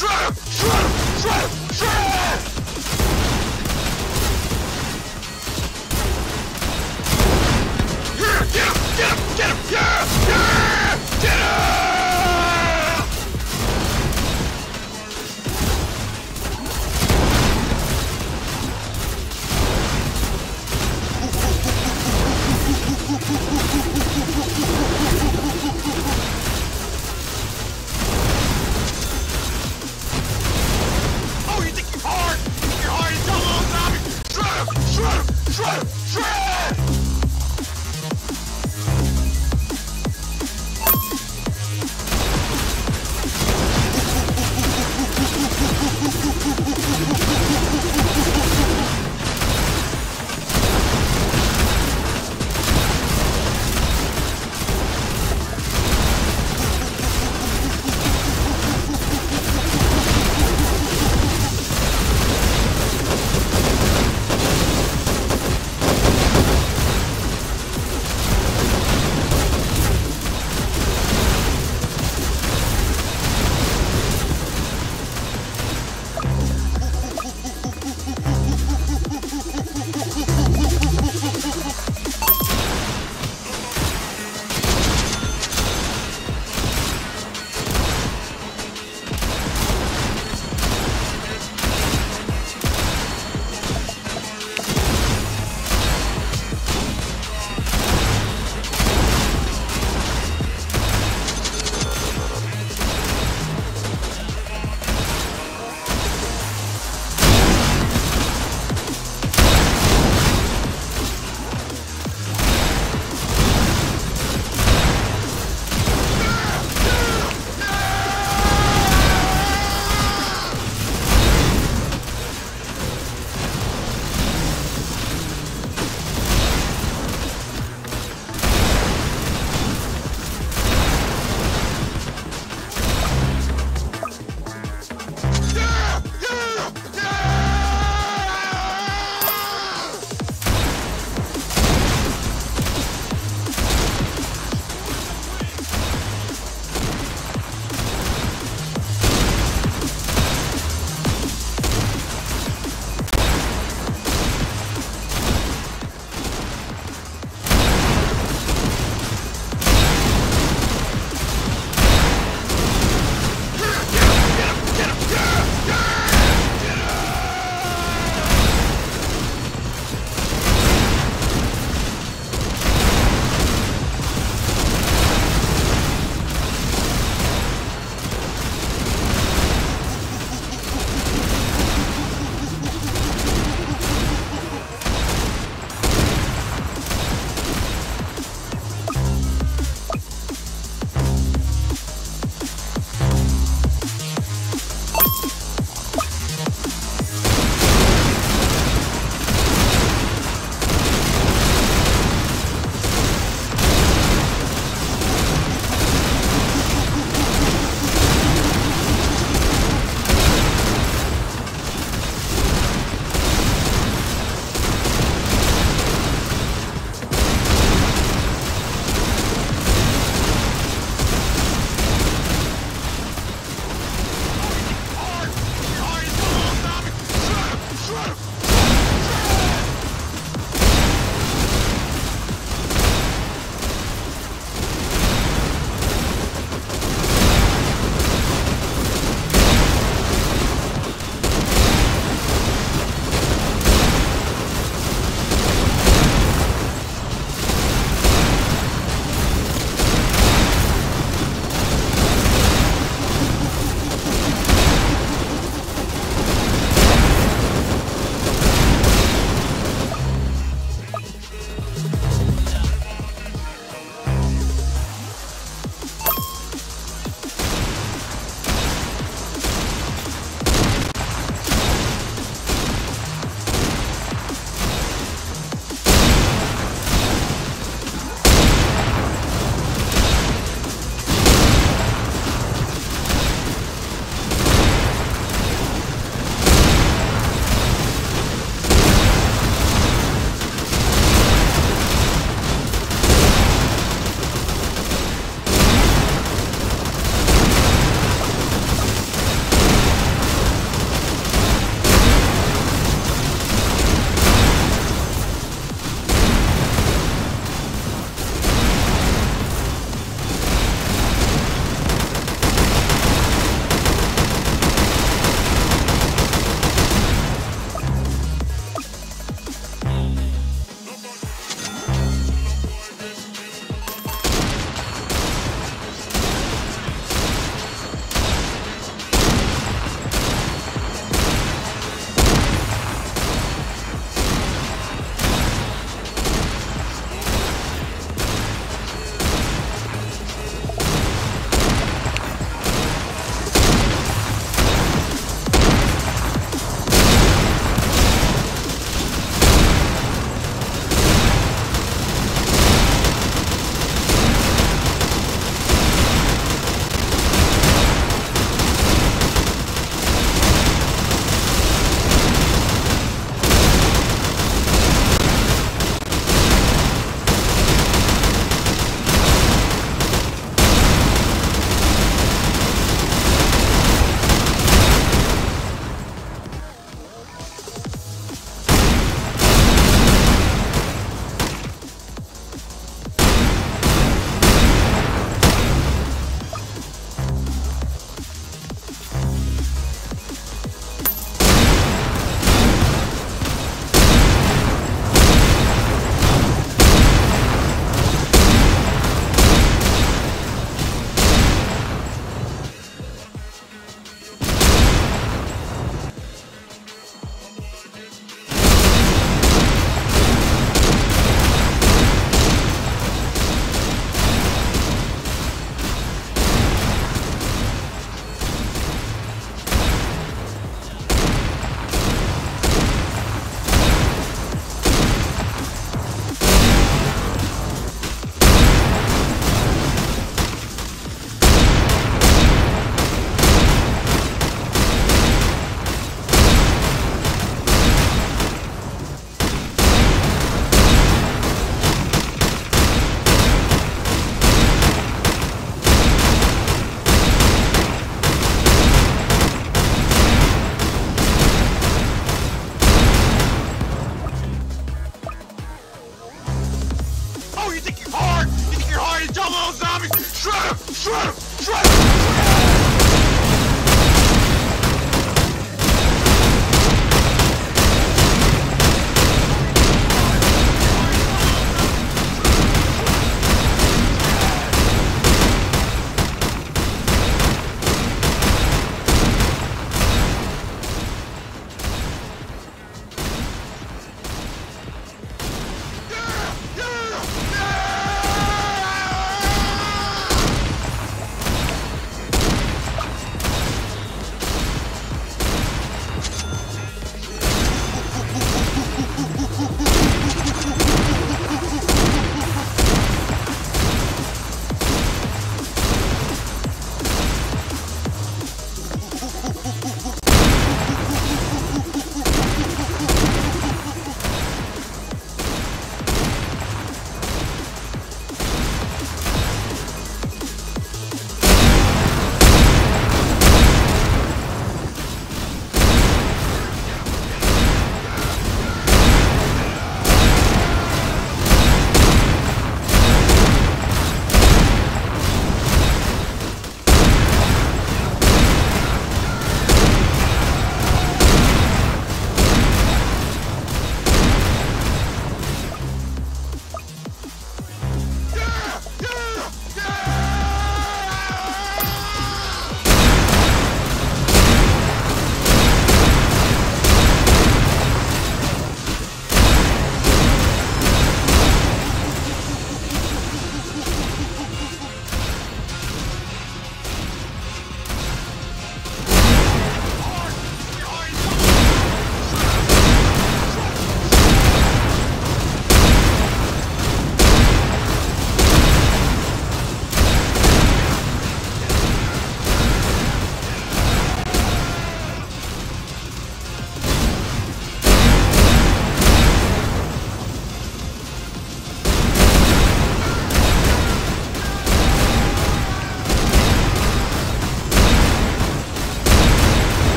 Shred! Shred!